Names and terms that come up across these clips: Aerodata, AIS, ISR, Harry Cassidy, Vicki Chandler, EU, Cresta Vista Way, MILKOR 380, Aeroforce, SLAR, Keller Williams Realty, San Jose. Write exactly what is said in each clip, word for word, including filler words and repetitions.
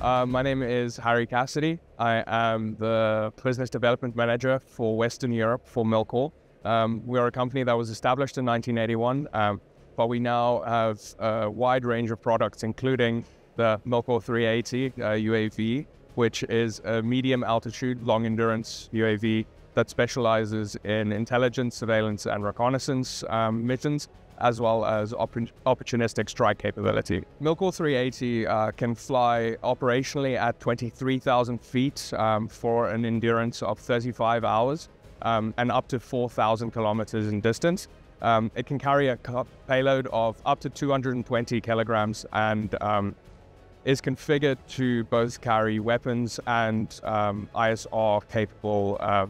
Uh, my name is Harry Cassidy. I am the Business Development Manager for Western Europe for MILKOR. Um, we are a company that was established in nineteen eighty-one, um, but we now have a wide range of products, including the MILKOR three eighty uh, U A V, which is a medium altitude, long endurance U A V that specializes in intelligence, surveillance, and reconnaissance um, missions, as well as op opportunistic strike capability. MILKOR three eighty uh, can fly operationally at twenty-three thousand feet um, for an endurance of thirty-five hours um, and up to four thousand kilometers in distance. Um, it can carry a payload of up to two hundred twenty kilograms and um, is configured to both carry weapons and um, I S R capable uh,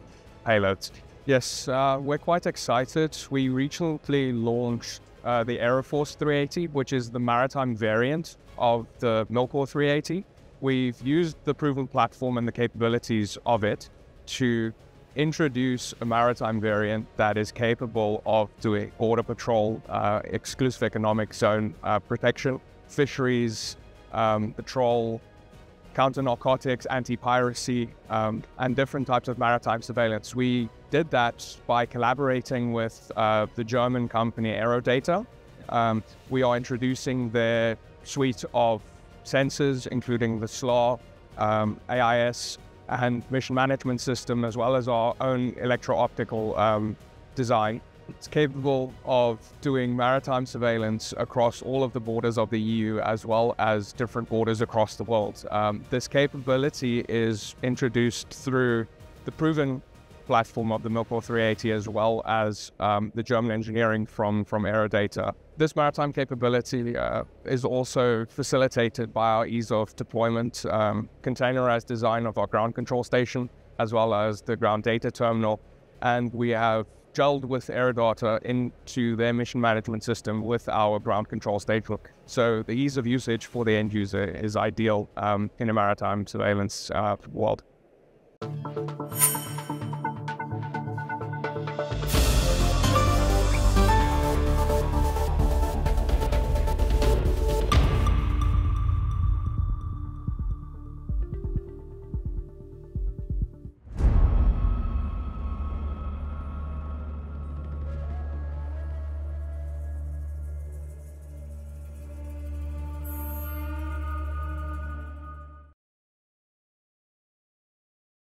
payloads. Yes, uh, we're quite excited. We recently launched uh, the Aeroforce three eighty, which is the maritime variant of the MILKOR three eighty. We've used the proven platform and the capabilities of it to introduce a maritime variant that is capable of doing border patrol, uh, exclusive economic zone uh, protection, fisheries, um, patrol, counter-narcotics, anti-piracy, um, and different types of maritime surveillance. We did that by collaborating with uh, the German company Aerodata. Um, we are introducing their suite of sensors, including the SLAR, um, A I S, and mission management system, as well as our own electro-optical um, design. It's capable of doing maritime surveillance across all of the borders of the E U, as well as different borders across the world. Um, this capability is introduced through the proven platform of the MILKOR three eighty, as well as um, the German engineering from, from Aerodata. This maritime capability uh, is also facilitated by our ease of deployment, um, containerized design of our ground control station, as well as the ground data terminal. And we have gelled with Aerodata into their mission management system with our ground control station. So the ease of usage for the end user is ideal um, in a maritime surveillance uh, world.